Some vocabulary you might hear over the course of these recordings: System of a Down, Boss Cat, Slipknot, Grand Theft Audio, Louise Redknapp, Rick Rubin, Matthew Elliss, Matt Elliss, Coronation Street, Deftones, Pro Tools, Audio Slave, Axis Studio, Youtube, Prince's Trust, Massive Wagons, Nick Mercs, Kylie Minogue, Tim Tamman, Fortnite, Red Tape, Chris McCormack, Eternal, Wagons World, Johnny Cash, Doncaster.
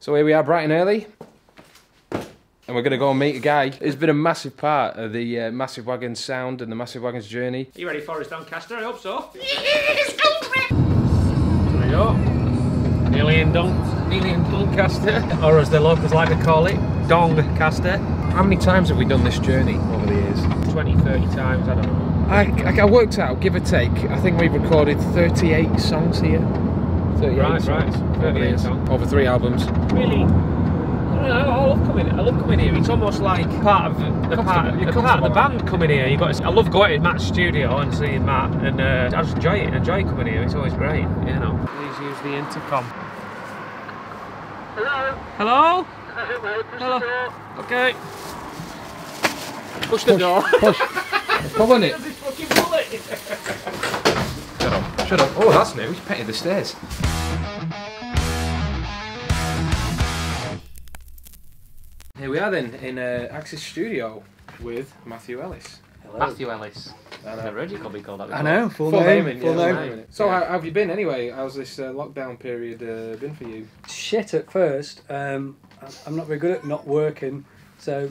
So here we are, bright and early. And we're going to go and meet a guy who's been a massive part of the Massive Wagons sound and the Massive Wagons journey. Are you ready for us, Doncaster? I hope so. Yes, there we go. Nearly in Doncaster, or as the locals like to call it, Doncaster. How many times have we done this journey over the years? 20, 30 times, I don't know. I worked out, give or take, I think we've recorded 38 songs here. 38 songs. Right. 38 songs. Over 3 albums. Really? I love coming here. It's almost like part of the band coming here. I love going to Matt's studio and seeing Matt, and I just enjoy it. Enjoy coming here. It's always great, you know. Please use the intercom. Hello. Hello. Hello. Hello. Okay. Push the door. Push. Pull on it. Shut up. Shut up. Oh, that's new. He's petting the stairs. Here we are then, in Axis Studio with Matthew Elliss. Hello. Matthew Elliss. I've heard you probably call that before. I know, full name. So how have you been anyway? How's this lockdown period been for you? Shit at first. I'm not very good at not working, so...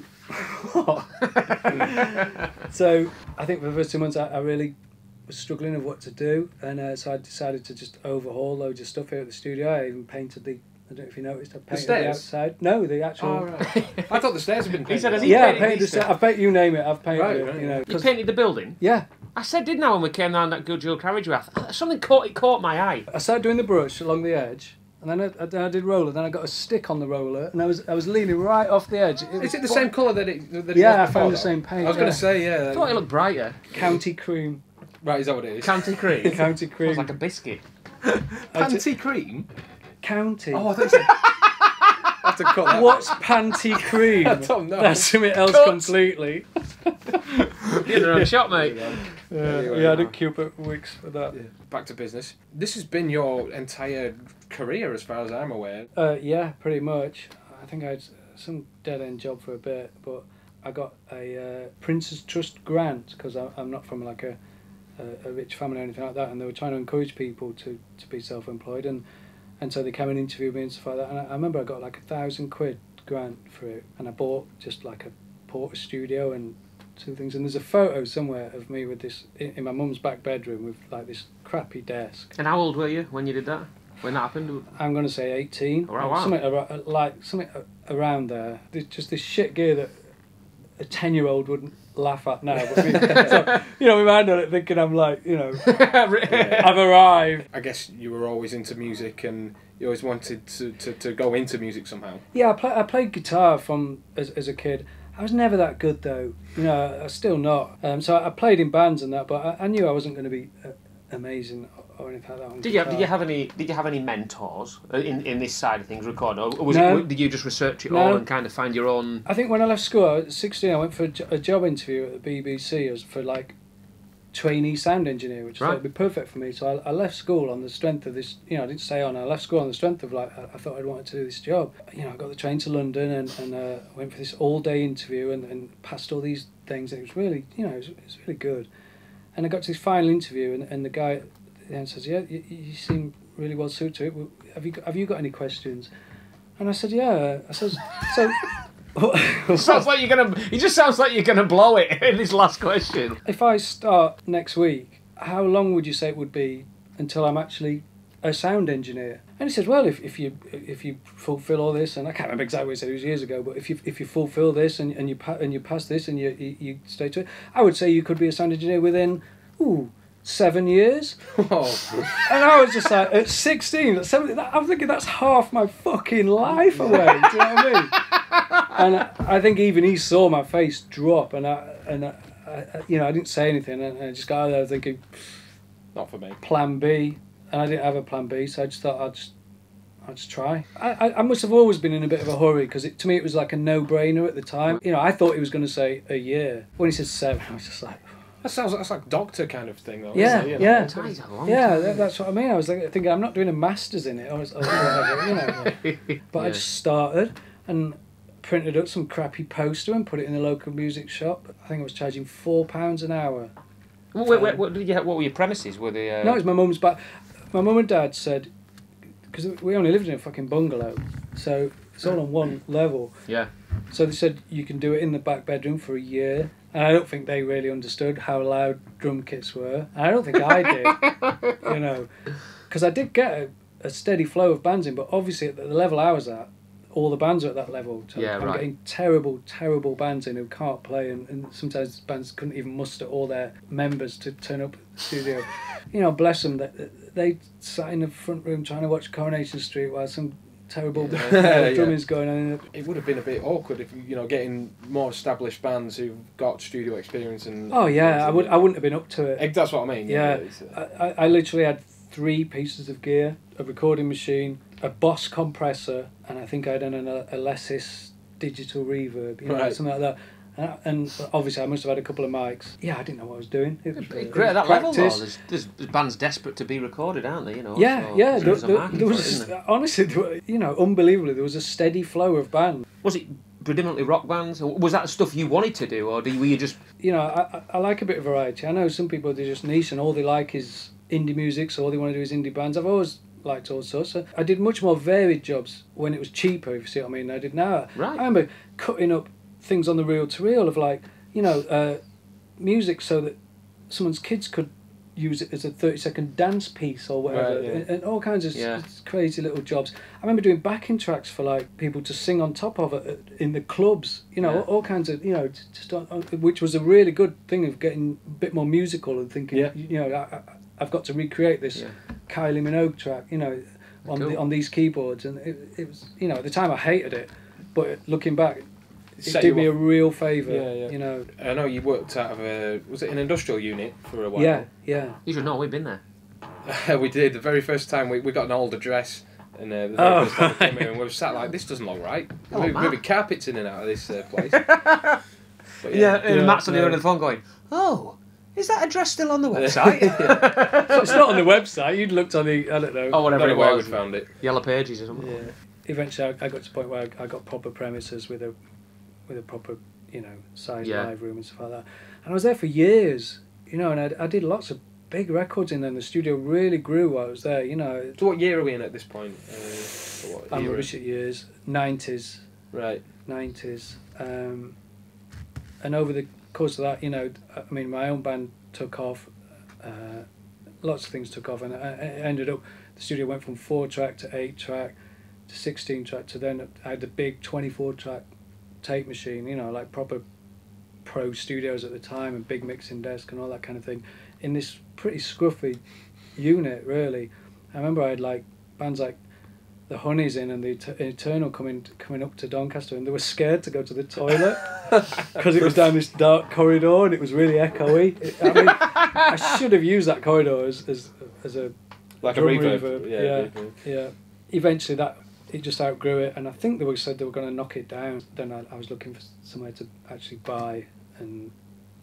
So I think for the first 2 months I really was struggling with what to do, and so I decided to just overhaul loads of stuff here at the studio. I even painted the... I don't know if you noticed, I painted the outside. No, the actual... Oh, right. I thought the stairs had been painted. He said, has he painted the stairs? I bet you name it, I've painted it. You know, you painted the building? Yeah. I said, didn't I, when we came down that good dual carriageway? Something caught my eye. I started doing the brush along the edge, and then I did roller, then I got a stick on the roller, and I was leaning right off the edge. Is it the same colour that it... Yeah, I found the same paint. I was going to say, yeah. I thought it looked brighter. County cream. Right, is that what it is? County cream? County cream. It's like a biscuit. Panty cream? County. Oh, I think so. I have to cut that. What's panty cream? I don't know. That's something else completely. You're in the wrong shot, mate. Yeah, I did Cupid Wicks for that. Yeah. Back to business. This has been your entire career, as far as I'm aware. Yeah, pretty much. I think I had some dead-end job for a bit, but I got a Prince's Trust grant, because I'm not from like a rich family or anything like that, and they were trying to encourage people to be self-employed, and so they came and interviewed me and stuff like that, and I remember I got like £1,000 grant for it, and I bought just like a porter studio and two things, and there's a photo somewhere of me with this in my mum's back bedroom with like this crappy desk. And how old were you when you did that? When that happened? I'm going to say 18. Oh, wow. Something around there. There's just this shit gear that a 10-year-old wouldn't laugh at now, but so, you know, we might not thinking I'm like, you know, I've arrived. I guess you were always into music, and you always wanted to go into music somehow. Yeah, I played guitar from as a kid. I was never that good though, you know. I'm still not. So I played in bands and that, but I knew I wasn't going to be amazing or anything like that on guitar. Did you have any mentors in this side of things recording, or was it, did you just research it all and kind of find your own? I think when I left school, I was 16. I went for a job interview at the BBC as for like trainee sound engineer, which I thought would be perfect for me. So I left school on the strength of this. You know, I didn't stay on. I left school on the strength of like I thought I'd wanted to do this job. You know, I got the train to London and went for this all day interview and passed all these things. And it was really, you know, it was really good. And I got to this final interview and the guy at the end says, yeah, you seem really well suited to it. Have you got any questions? And I said, yeah. I said, so... sounds like you're gonna. It just sounds like you're gonna blow it in this last question. If I start next week, how long would you say it would be until I'm actually a sound engineer? And he said, well, if you fulfil all this, and I can't remember exactly what he said, it was years ago, but if you fulfil this and you pass this and you stay to it, I would say you could be a sound engineer within 7 years. Oh. And I was just like, at 16, at 17, I'm thinking that's half my fucking life away. Do you know what I mean? And I think even he saw my face drop, and I you know, I didn't say anything, and I just got there thinking, not for me. Plan B. And I didn't have a plan B, so I just thought I'd just try. I must have always been in a bit of a hurry, because to me it was like a no-brainer at the time. You know, I thought he was going to say a year. When he said 7, I was just like... That's like doctor kind of thing, though, isn't it? You know, that's what I mean. I was thinking, I'm not doing a master's in it, or whatever, you know. But I just started, and printed up some crappy poster and put it in the local music shop. I think I was charging £4 an hour. What were your premises? Were they... No, it was my mum's back... My mum and dad said, because we only lived in a fucking bungalow, so it's all on one level. Yeah. So they said you can do it in the back bedroom for a year, and I don't think they really understood how loud drum kits were. And I don't think I did, you know, because I did get a steady flow of bands in, but obviously at the level I was at, all the bands are at that level. So yeah, I'm getting terrible, terrible bands in who can't play, and sometimes bands couldn't even muster all their members to turn up at the studio. You know, bless them, they sat in the front room trying to watch Coronation Street while some terrible drumming's going on. It would have been a bit awkward if, you know, getting more established bands who've got studio experience and... Oh yeah, I wouldn't have been up to it. That's what I mean. Yeah, I literally had 3 pieces of gear, a recording machine, a Boss compressor, and I think I had an Alesis digital reverb, you know, something like that. And obviously I must have had a couple of mics. Yeah, I didn't know what I was doing. It was great at that level, though. There's bands desperate to be recorded, aren't they? You know. Yeah, so yeah. There was honestly, you know, unbelievably, there was a steady flow of bands. Was it predominantly rock bands, or was that stuff you wanted to do, or were you just? You know, I like a bit of variety. I know some people, they're just niche and all they like is indie music, so all they want to do is indie bands. I've always liked all sorts. So I did much more varied jobs when it was cheaper, if you see what I mean, I did now. Right. I remember cutting up things on the reel-to-reel of, like, you know, music so that someone's kids could use it as a 30-second dance piece or whatever, right, yeah. and all kinds of crazy little jobs. I remember doing backing tracks for, like, people to sing on top of it in the clubs, you know, all kinds of, you know, just which was a really good thing of getting a bit more musical and thinking, you know, I've got to recreate this Kylie Minogue track, you know, on these keyboards, and it was, you know, at the time I hated it, but looking back, it did me a real favour. Yeah, yeah. You know, I know you worked out of an industrial unit for a while? Yeah, yeah. You should know, we've been there. We did. The very first time we got an old address, and the very first time we came in, and we were sat like, this doesn't look right. We're moving carpets in and out of this place. But, and Matt's on the other phone going, oh. Is that address still on the website? So it's not on the website. You'd looked on the, I don't know. Oh, whatever it was. We'd found it. Yellow Pages or something. Yeah. Eventually, I got to the point where I got proper premises with a proper, you know, size live room and stuff like that. And I was there for years, you know, and I did lots of big records in there, and the studio really grew while I was there, you know. So what year are we in at this point? I'm rubbish at years. 90s. Right. 90s. And over the course of that, you know, I mean, my own band took off, lots of things took off, and I ended up, the studio went from 4-track to 8-track to 16-track to then I had the big 24-track tape machine, you know, like proper pro studios at the time, and big mixing desk and all that kind of thing, in this pretty scruffy unit, really. I remember I had like bands like the Honeys in and the Eternal coming up to Doncaster, and they were scared to go to the toilet because it was down this dark corridor and it was really echoey. I mean, I should have used that corridor as a like a reverb. Yeah. Eventually, it just outgrew it, and I think they said they were going to knock it down. Then I was looking for somewhere to actually buy and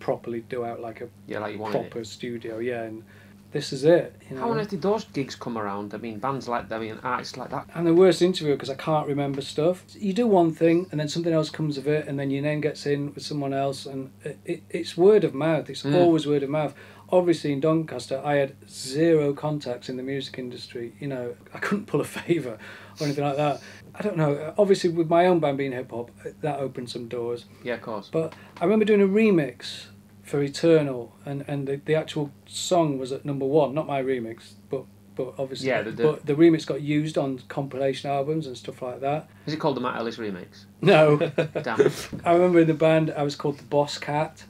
properly do out like a like proper studio. Yeah. And this is it. You know? How on earth did those gigs come around? I mean, bands like that, I mean, artists like that. I'm the worst interviewer because I can't remember stuff. You do one thing and then something else comes of it, and then your name gets in with someone else, and it's word of mouth. It's always word of mouth. Obviously, in Doncaster, I had 0 contacts in the music industry. You know, I couldn't pull a favour or anything like that. I don't know. Obviously, with my own band being hip-hop, that opened some doors. Yeah, of course. But I remember doing a remix for Eternal, and the actual song was at #1, not my remix, but obviously but the remix got used on compilation albums and stuff like that. Is it called the Matt Elliss remix? No. Damn it. I remember in the band I was called the Boss Cat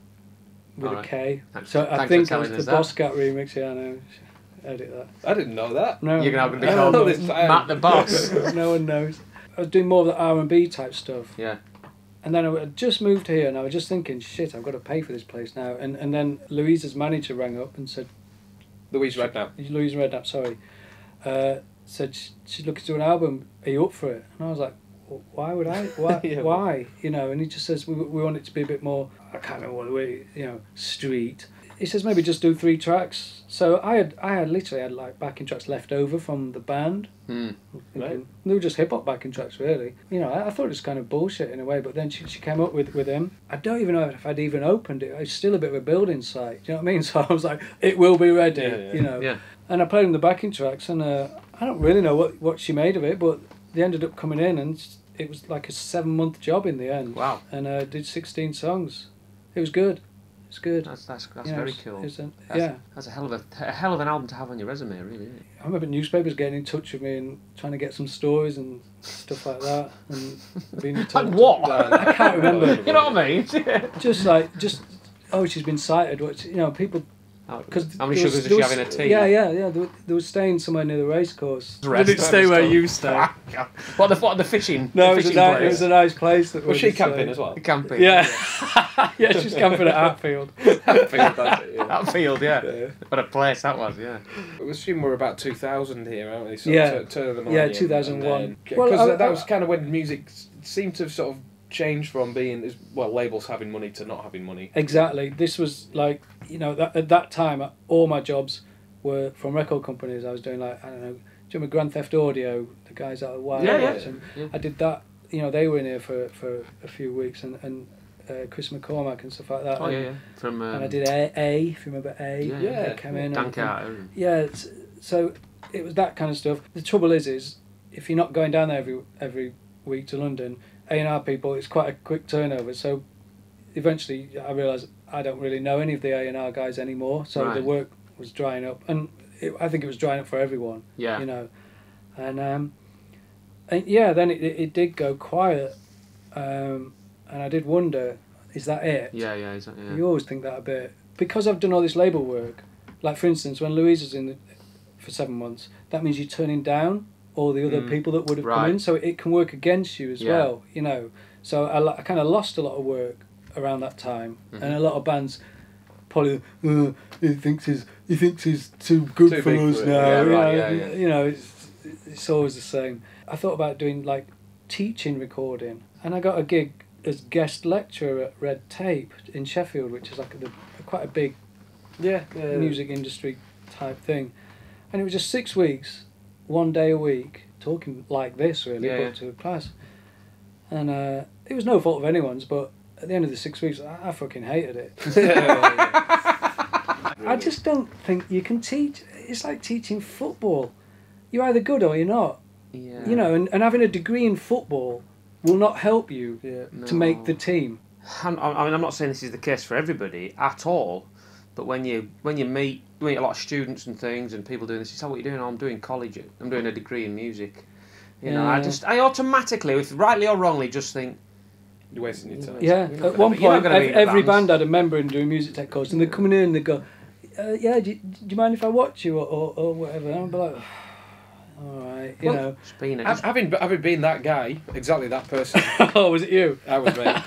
with a K. Thanks, so I think it was the Boss Cat remix, I know. Edit that. I didn't know that. No. You're going to have to be called Matt the Boss. No one knows. I was doing more of the R&B type stuff. Yeah. And then I just moved here, and I was just thinking, shit, I've got to pay for this place now. And then Louise's manager rang up and said... Louise Redknapp. Louise Redknapp, sorry. Said she's looking to do an album. Are you up for it? And I was like, why would I? Why? Why? You know, and he just says, we want it to be a bit more, I can't remember what the way, you know, street. He says, maybe just do 3 tracks. So I had literally had like backing tracks left over from the band. Right. They were just hip hop backing tracks, really. You know, I thought it was kind of bullshit in a way, but then she came up with him. I don't even know if I'd even opened it. It's still a bit of a building site. Do you know what I mean? So I was like, it will be ready. You know. Yeah. And I played him the backing tracks, and I don't really know what she made of it, but they ended up coming in, and it was like a 7-month job in the end. Wow. And I did 16 songs. It was good. It's good. That's yeah, very cool. That's a hell of an album to have on your resume, really, isn't it? I remember newspapers getting in touch with me and trying to get some stories and stuff like that, and being told like what? I can't remember. You know what I mean? just oh, she's been cited. What, you know, people. How many sugars is she having a tea? Yeah. They were staying somewhere near the racecourse. Did it stay where you stay? what the fishing? No, it was a nice place. That was she camping as well? Camping. Yeah. Yeah, she's camping at Hatfield. Hatfield, yeah. What a place that was, yeah. I assume we're about 2000 here, aren't we? So yeah. Yeah, 2001. Because that was kind of when music seemed to have sort of changed from being, well, labels having money to not having money. Exactly. This was like, you know, at that time, all my jobs were from record companies. I was doing, like, I don't know, do you remember Grand Theft Audio, the guys out of Wild? Yeah. I did that, you know, they were in here for a few weeks, and Chris McCormack and stuff like that. And I did A, if you remember A. Yeah. They came in. Dank out. Yeah, so it was that kind of stuff. The trouble is if you're not going down there every week to London, A&R people, it's quite a quick turnover, so eventually I realised I don't really know any of the A&R guys anymore, so the work was drying up, and I think it was drying up for everyone, you know, and yeah, then it did go quiet, and I did wonder, is that it? Yeah. You always think that a bit, because I've done all this label work, like for instance, when Louise is in for 7 months, that means you're turning down all the other people that would have come in, so it can work against you as well, you know. So I kind of lost a lot of work around that time, and a lot of bands probably he thinks he's too good for us now. You know, it's always the same. I thought about doing like teaching recording, and I got a gig as guest lecturer at Red Tape in Sheffield, which is like quite a big music industry type thing, and it was just 6 weeks. 1 day a week, talking like this, really, to a class. And it was no fault of anyone's, but at the end of the 6 weeks, I fucking hated it. I just don't think you can teach. It's like teaching football. You're either good or you're not. Yeah. You know, and having a degree in football will not help you to make the team. I mean, I'm not saying this is the case for everybody at all, but when you meet a lot of students and things and people doing this, you say, what are you doing? Oh, I'm doing college. I'm doing a degree in music. You know, I automatically, if rightly or wrongly, just think, you're wasting your time. Yeah, so at one point, every band had a member in doing music tech course, and they're coming in and they go, do you mind if I watch you or whatever? And I'll be like, all right, you know. Having been that guy, exactly that person. Oh, was it you? I was, mate.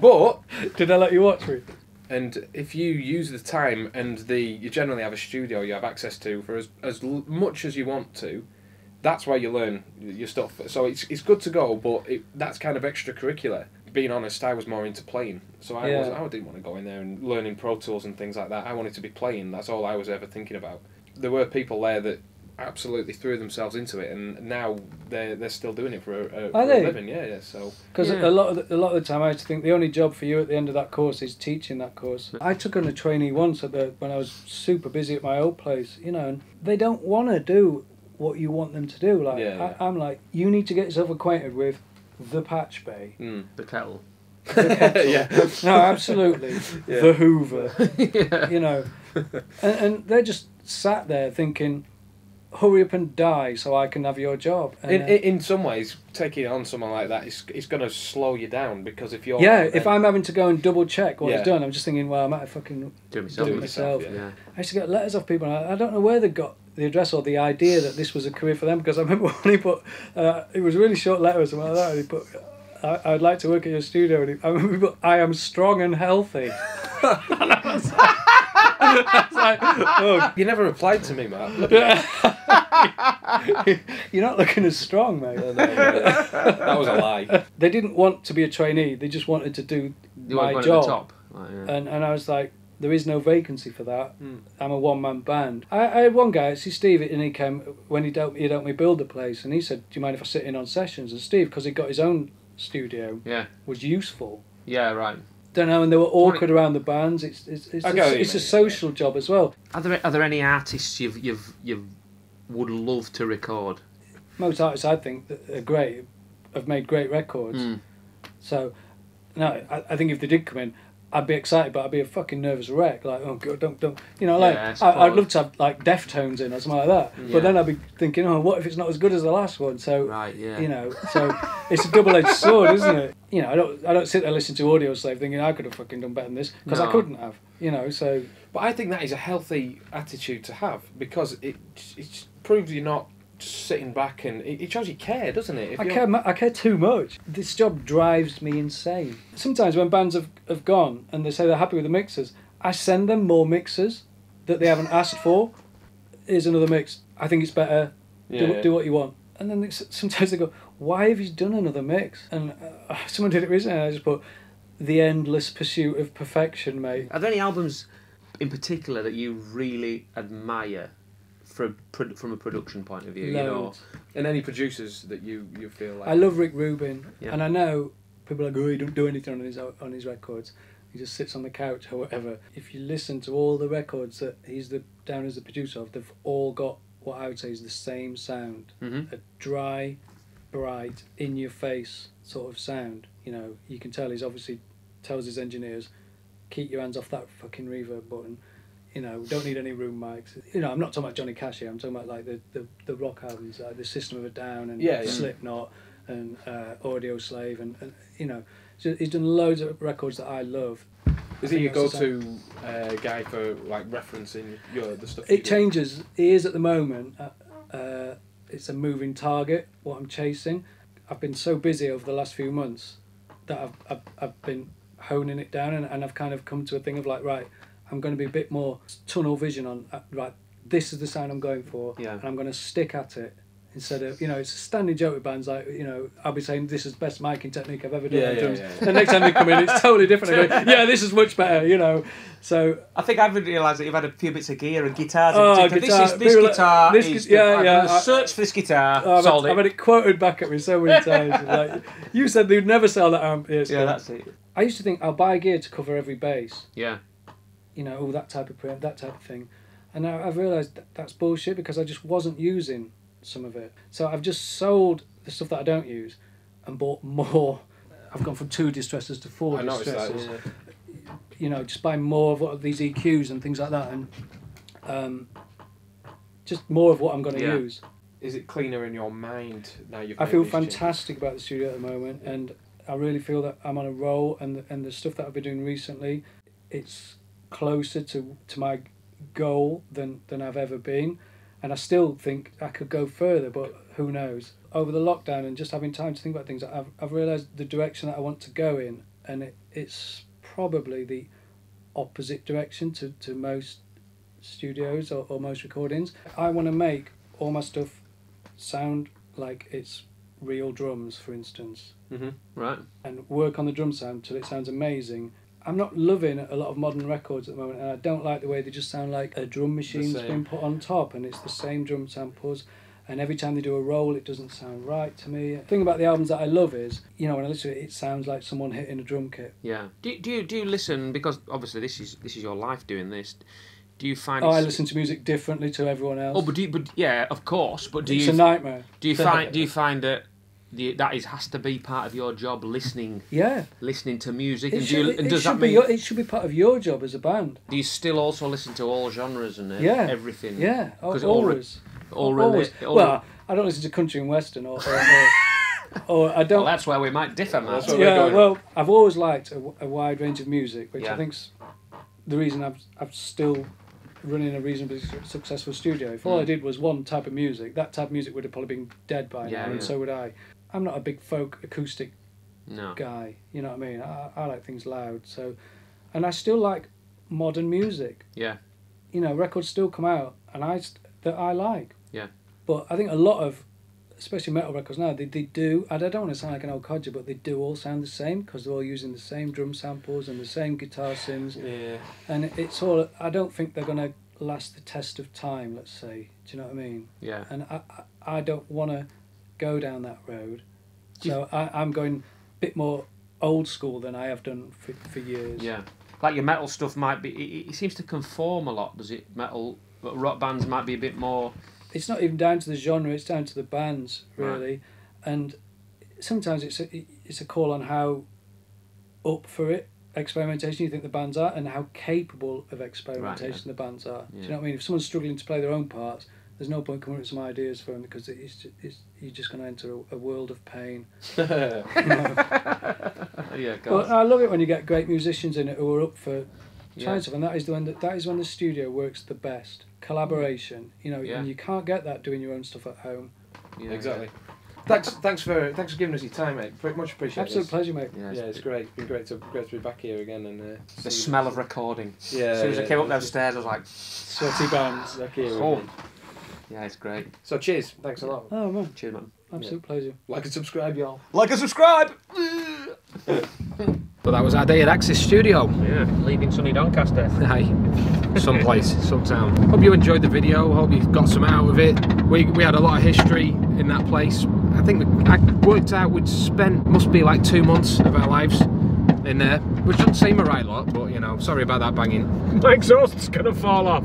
But did I let you watch me? And if you use the time and you generally have a studio you have access to for as much as you want to, that's where you learn your stuff. So it's good to go, but that's kind of extracurricular. Being honest, I was more into playing. So I didn't want to go in there and learning Pro Tools and things like that. I wanted to be playing. That's all I was ever thinking about. There were people there that absolutely threw themselves into it, and now they're still doing it for a living. Yeah. So because a lot of the time I used to think the only job for you at the end of that course is teaching that course. I took on a trainee once when I was super busy at my old place, you know, and they don't want to do what you want them to do. Like I'm like, you need to get yourself acquainted with the patch bay, the kettle. No, absolutely. The Hoover. You know, and they're just sat there thinking, hurry up and die so I can have your job. And in some ways, taking on someone like that, it's going to slow you down, because if you're... Yeah, if I'm having to go and double-check what I've done, I'm just thinking, well, I might have fucking do it myself. Yeah. I used to get letters off people, and I don't know where they got the address or the idea that this was a career for them, because I remember when he put... it was a really short letter or something like that, and he put, I'd like to work at your studio, and I remember he put, I am strong and healthy. And I was like, oh, you never replied to me, Matt. You're not looking as strong, mate. That was a lie. They didn't want to be a trainee. They just wanted to do my job. Top. Right, yeah. And I was like, there is no vacancy for that. I'm a one-man band. I had one guy, see Steve, and he came when he'd helped me build the place, and he said, do you mind if I sit in on sessions? And Steve, because he got his own studio, was useful. Yeah, right. Don't know, and they were awkward around the bands. It's a social job as well. Are there any artists you've would love to record. Most artists, I think, that are great, have made great records. Mm. So, no, I think if they did come in, I'd be excited, but I'd be a fucking nervous wreck. Like, oh God, don't, you know, like, yeah, I'd love to have like Deftones in or something like that. Yeah. But then I'd be thinking, oh, what if it's not as good as the last one? So, right, yeah. You know, so it's a double-edged sword, isn't it? You know, I don't sit there listening to Audio Slave thinking I could have fucking done better than this, because I couldn't have. You know, so. But I think that is a healthy attitude to have, because it proves you're not sitting back, and it shows you care, doesn't it? If I care too much. This job drives me insane. Sometimes when bands have gone and they say they're happy with the mixers, I send them more mixers that they haven't asked for. Here's another mix. I think it's better. Do what you want. And then sometimes they go, why have you done another mix? And someone did it recently and I just put, the endless pursuit of perfection, mate. Are there any albums in particular that you really admire from a production point of view? Loads. You know, and any producers that you feel like? I love Rick Rubin, and I know people are like, oh, he don't do anything on his records, he just sits on the couch or whatever. If you listen to all the records that he's down as the producer of, they've all got what I would say is the same sound. Mm-hmm. A dry, bright, in your face sort of sound. You know, you can tell he's obviously tells his engineers, keep your hands off that fucking reverb button. You know, don't need any room mics. You know, I'm not talking about Johnny Cash here. I'm talking about like the rock albums, like the System of a Down and Slipknot and Audio Slave and you know, so he's done loads of records that I love. Is he your go-to guy for like referencing the stuff? It changes. He is at the moment. It's a moving target. What I'm chasing. I've been so busy over the last few months that I've been honing it down and I've kind of come to a thing of like, right, I'm going to be a bit more tunnel vision on, right, this is the sound I'm going for, and I'm going to stick at it instead of, you know, it's a standing joke with bands, like, you know, I'll be saying, this is the best miking technique I've ever done on drums. The next time they come in, it's totally different. I go, yeah, this is much better, you know. So I think I've realised that you've had a few bits of gear and guitars in particular. Search for this guitar, sold it. I've had it quoted back at me so many times. Like, you said they'd never sell that amp. Yeah, that's it. I used to think, I'll buy gear to cover every bass. Yeah. You know, all that type of preamp, that type of thing. And now I've realised that's bullshit, because I just wasn't using some of it. So I've just sold the stuff that I don't use and bought more. I've gone from 2 distressors to 4 distressors. That, you know, just buy more of these EQs and things like that, and just more of what I'm going to use. Is it cleaner in your mind now you've made this fantastic change about the studio at the moment, and I really feel that I'm on a roll, and the stuff that I've been doing recently, it's closer to my goal than I've ever been, and I still think I could go further, but who knows. Over the lockdown and just having time to think about things, I've realised the direction that I want to go in, and it's probably the opposite direction to most studios or most recordings. I want to make all my stuff sound like it's real drums, for instance. Mm-hmm. Right. And work on the drum sound till it sounds amazing. I'm not loving a lot of modern records at the moment, and I don't like the way they just sound like a drum machine's been put on top, and it's the same drum samples, and every time they do a roll it doesn't sound right to me. The thing about the albums that I love is, you know, when I listen to it, it sounds like someone hitting a drum kit. Yeah. Do you listen, because obviously this is your life doing this, do you find I listen to music differently to everyone else. Oh, but yeah, of course, but do you... It's a nightmare. Do you find that has to be part of your job, listening? Yeah. Listening to music. It should be part of your job as a band. Do you still also listen to all genres and everything? Yeah, always. Well, I don't listen to country and western or I don't... Well, that's where we might differ, Matt. Well, I've always liked a wide range of music, which I think's the reason I've still running a reasonably successful studio. If all I did was one type of music, that type of music would have probably been dead by now, and so would I. I'm not a big folk acoustic guy, you know what I mean? I like things loud, so... And I still like modern music. Yeah. You know, records still come out and that I like. Yeah. But I think a lot of, especially metal records now, they do... And I don't want to sound like an old codger, but they do all sound the same, because they're all using the same drum samples and the same guitar sims. Yeah. And it's all... I don't think they're going to last the test of time, let's say. Do you know what I mean? Yeah. And I don't want to go down that road, so I'm going a bit more old school than I have done for years. Yeah, like your metal stuff might be. It seems to conform a lot, does it? Metal rock bands might be a bit more it's not even down to the genre, it's down to the bands, really. Right. And sometimes it's a call on how up for it experimentation you think the bands are and how capable of experimentation the bands are. Yeah. Do you know what I mean? If someone's struggling to play their own parts, there's no point coming up with some ideas for them, because it's you're just going to enter a world of pain. You know? Yeah, well, I love it when you get great musicians in it who are up for trying stuff, and that is when the studio works the best. Collaboration, you know, and you can't get that doing your own stuff at home. Yeah, exactly. Thanks for giving us your time, mate. Much appreciated. Absolute pleasure, mate. Yeah, it's great. It's been great to be back here again. And the smell of recording. Yeah. As soon as I came up those stairs, I was like, sweaty bands back here. Oh. Yeah, it's great. So cheers. Thanks a lot. Oh man. Cheers, man. Absolute pleasure. Like and subscribe, y'all. Like and subscribe. Well, that was our day at Axis Studio. Yeah, leaving sunny Doncaster. Aye, someplace, some town. Hope you enjoyed the video. Hope you've got some out of it. We had a lot of history in that place. I think I worked out we'd spent must be like 2 months of our lives in there, which doesn't seem a right lot, but you know, sorry about that banging. My exhaust's gonna fall off.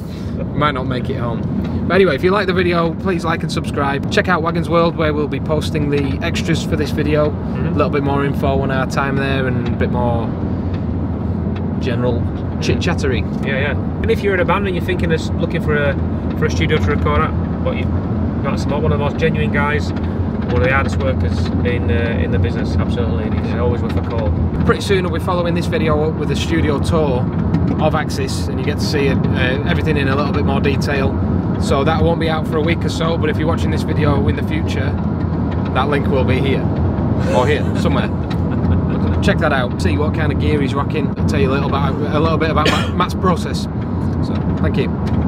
Might not make it home. But anyway, if you like the video, please like and subscribe. Check out Wagons World, where we'll be posting the extras for this video. Mm-hmm. A little bit more info on our time there and a bit more general chit-chattery. Yeah, yeah. And if you're in a band and you're thinking of looking for a studio to record at, but you've got some, one of the most genuine guys, one of the hardest workers in the business, absolutely, and it's always worth a call. Pretty soon we'll be following this video up with a studio tour of Axis, and you get to see everything in a little bit more detail. So that won't be out for a week or so, but if you're watching this video in the future, that link will be here, or here, somewhere. Check that out, see what kind of gear he's rocking. I'll tell you a little bit about Matt's process. So, thank you.